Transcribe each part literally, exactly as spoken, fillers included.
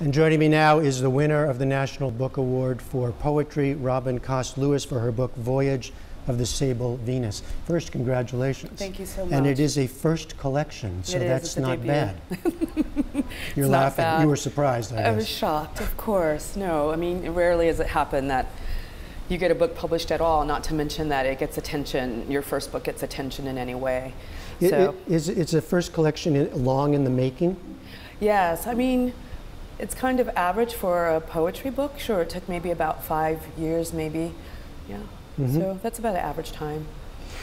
And joining me now is the winner of the National Book Award for Poetry, Robin Coste Lewis, for her book Voyage of the Sable Venus. First, congratulations. Thank you so much. And it is a first collection, so it that's is. Not bad. You're it's laughing. Not bad. You were surprised, I guess. I was shocked, of course. No, I mean, rarely has it happened that you get a book published at all, not to mention that it gets attention, your first book gets attention in any way. It, so. it is, it's a first collection long in the making? Yes, I mean, it's kind of average for a poetry book. Sure, it took maybe about five years, maybe. Yeah, mm-hmm. So that's about an average time.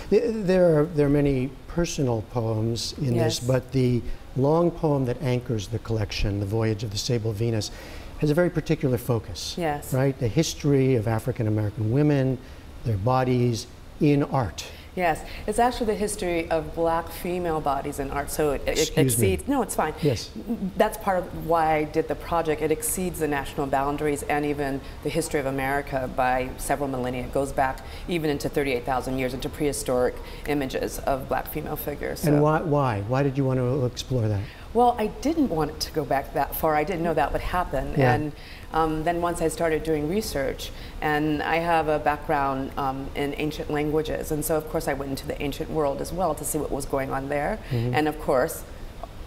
There are, there are many personal poems in yes. this, but the long poem that anchors the collection, The Voyage of the Sable Venus, has a very particular focus. Yes. Right? The history of African American women, their bodies in art. Yes, it's actually the history of black female bodies in art, so it, it exceeds, me. no, it's fine. Yes. That's part of why I did the project. It exceeds the national boundaries and even the history of America by several millennia. It goes back even into thirty-eight thousand years, into prehistoric images of black female figures. So. And why, why? Why did you want to explore that? Well, I didn't want it to go back that far. I didn't know that would happen. Yeah. And um, then once I started doing research, and I have a background um, in ancient languages, and so of course I went into the ancient world as well to see what was going on there. Mm-hmm. And of course,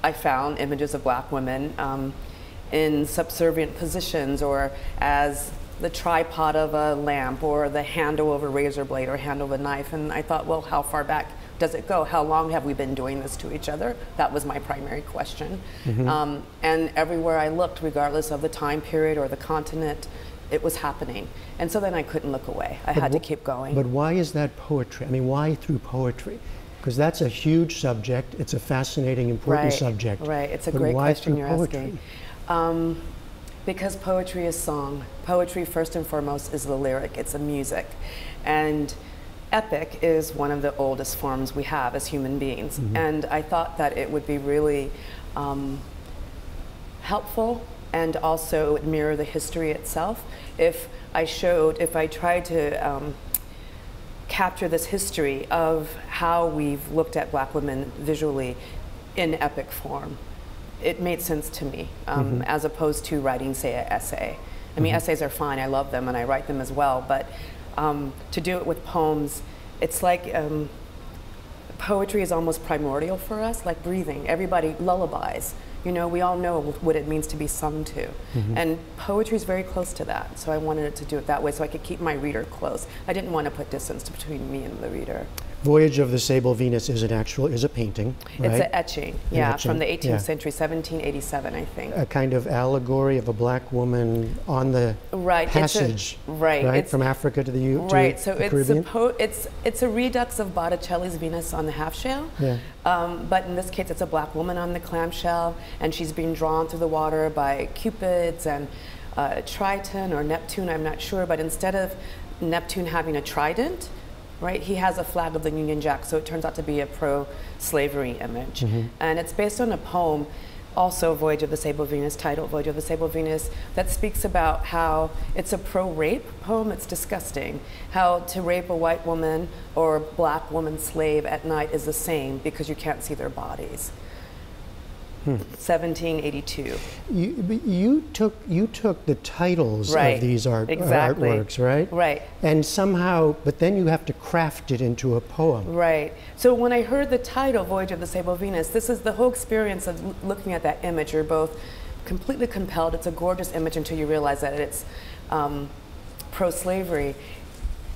I found images of black women um, in subservient positions, or as the tripod of a lamp, or the handle of a razor blade, or handle of a knife. And I thought, well, how far back does it go? How long have we been doing this to each other? That was my primary question. Mm-hmm. Um, and everywhere I looked, regardless of the time period or the continent, it was happening. And so then I couldn't look away. I but had to keep going. But why is that poetry? I mean, why through poetry? Because that's a huge subject. It's a fascinating, important right, subject. Right, it's a but great why question you're poetry? Asking. Um, because poetry is song. Poetry, first and foremost, is the lyric. It's a music. And epic is one of the oldest forms we have as human beings. Mm-hmm. And I thought that it would be really um, helpful, and also it would mirror the history itself if I showed, if I tried to um, capture this history of how we've looked at black women visually in epic form. It made sense to me, um, mm-hmm. as opposed to writing, say, an essay. I mean, mm-hmm. essays are fine, I love them, and I write them as well, but Um, to do it with poems, it's like um, poetry is almost primordial for us, like breathing. Everybody lullabies. You know, we all know what it means to be sung to. Mm-hmm. And poetry is very close to that, so I wanted to do it that way so I could keep my reader close. I didn't want to put distance between me and the reader. Voyage of the Sable Venus is an actual, is a painting, right? It's an etching, yeah, an etching. From the eighteenth yeah. century, seventeen eighty-seven, I think. A kind of allegory of a black woman on the right. passage, it's a, right, right it's, from Africa to the U. Right, to so the it's, it's it's a redux of Botticelli's Venus on the half shell, yeah. um, but in this case, it's a black woman on the clamshell, and she's being drawn through the water by Cupids and uh, Triton or Neptune, I'm not sure, but instead of Neptune having a trident, right, he has a flag of the Union Jack, so it turns out to be a pro-slavery image. Mm-hmm. And it's based on a poem, also Voyage of the Sable Venus, titled Voyage of the Sable Venus, that speaks about how it's a pro-rape poem. It's disgusting. How to rape a white woman or a black woman slave at night is the same because you can't see their bodies. Hmm. seventeen eighty-two. You, you took you took the titles right. of these art, exactly. artworks, right? Right. And somehow, but then you have to craft it into a poem. Right. So when I heard the title, Voyage of the Sable Venus, this is the whole experience of looking at that image. You're both completely compelled. It's a gorgeous image until you realize that it's um, pro-slavery.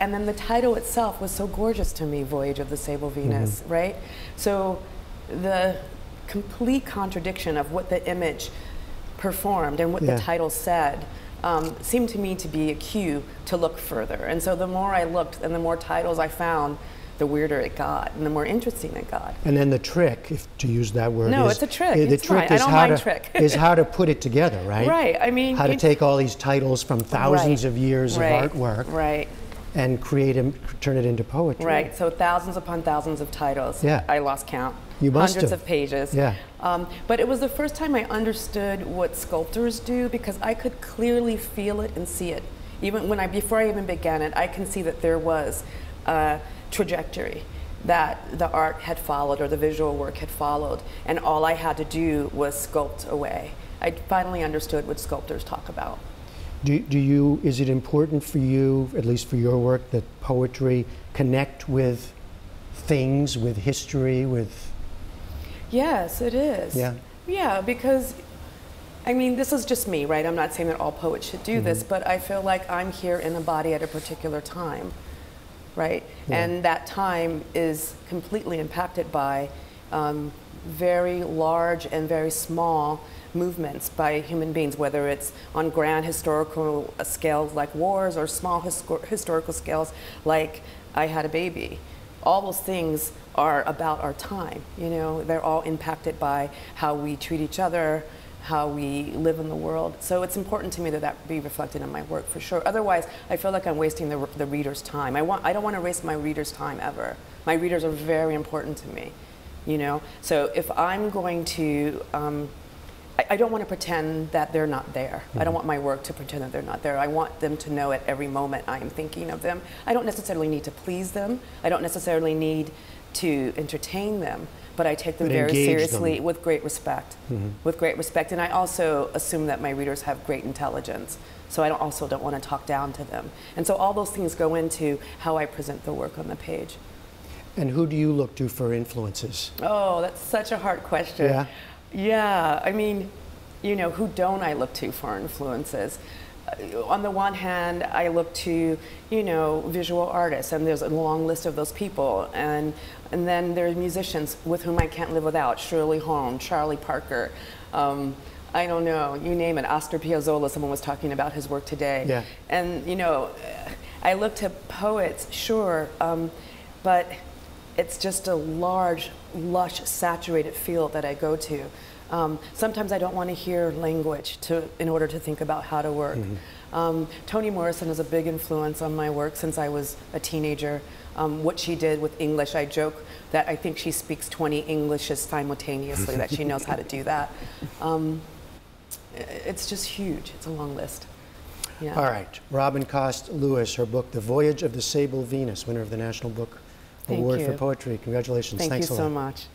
And then the title itself was so gorgeous to me, Voyage of the Sable Venus, mm-hmm. right? So the complete contradiction of what the image performed and what yeah. the title said um, seemed to me to be a cue to look further. And so the more I looked and the more titles I found, the weirder it got and the more interesting it got. And then the trick, if to use that word, no, is, it's a trick. The it's trick, is how, to, trick. is how to put it together, right? Right. I mean, how to take all these titles from thousands right. of years right. of artwork. Right. And create and turn it into poetry. Right, so thousands upon thousands of titles. Yeah. I lost count. You must Hundreds have. of pages. Yeah. Um, but it was the first time I understood what sculptors do, because I could clearly feel it and see it. Even when I, before I even began it, I can see that there was a trajectory that the art had followed or the visual work had followed, and all I had to do was sculpt away. I finally understood what sculptors talk about. Do, do you, is it important for you, at least for your work, that poetry connect with things, with history, with? Yes, it is. Yeah. Yeah, because, I mean, this is just me, right? I'm not saying that all poets should do mm-hmm. this, but I feel like I'm here in a body at a particular time, right? Yeah. And that time is completely impacted by um, very large and very small movements by human beings, whether it's on grand historical scales like wars or small historical scales like I had a baby. All those things are about our time, you know? They're all impacted by how we treat each other, how we live in the world. So it's important to me that that be reflected in my work, for sure. Otherwise, I feel like I'm wasting the, the reader's time. I, want, I don't want to waste my reader's time ever. My readers are very important to me, you know? So if I'm going to, um, I don't want to pretend that they're not there. Mm-hmm. I don't want my work to pretend that they're not there. I want them to know at every moment I am thinking of them. I don't necessarily need to please them. I don't necessarily need to entertain them, but I take them but very seriously them. with great respect. Mm-hmm. With great respect, and I also assume that my readers have great intelligence, so I don't, also don't want to talk down to them. And so all those things go into how I present the work on the page. And who do you look to for influences? Oh, that's such a hard question. Yeah. Yeah, I mean, you know, who don't I look to for influences? Uh, on the one hand, I look to, you know, visual artists, and there's a long list of those people. And, and then there are musicians with whom I can't live without, Shirley Horn, Charlie Parker, um, I don't know, you name it, Oscar Piazzolla, someone was talking about his work today. Yeah. And, you know, I look to poets, sure, um, but it's just a large, lush, saturated field that I go to. Um, sometimes I don't want to hear language to, in order to think about how to work. Mm-hmm. um, Toni Morrison is a big influence on my work since I was a teenager. Um, what she did with English, I joke that I think she speaks twenty Englishes simultaneously, that she knows how to do that. Um, it's just huge. It's a long list. Yeah. All right. Robin Coste Lewis, her book, The Voyage of the Sable Venus, winner of the National Book Award for Poetry. Congratulations. Thank Thanks you a lot. so much.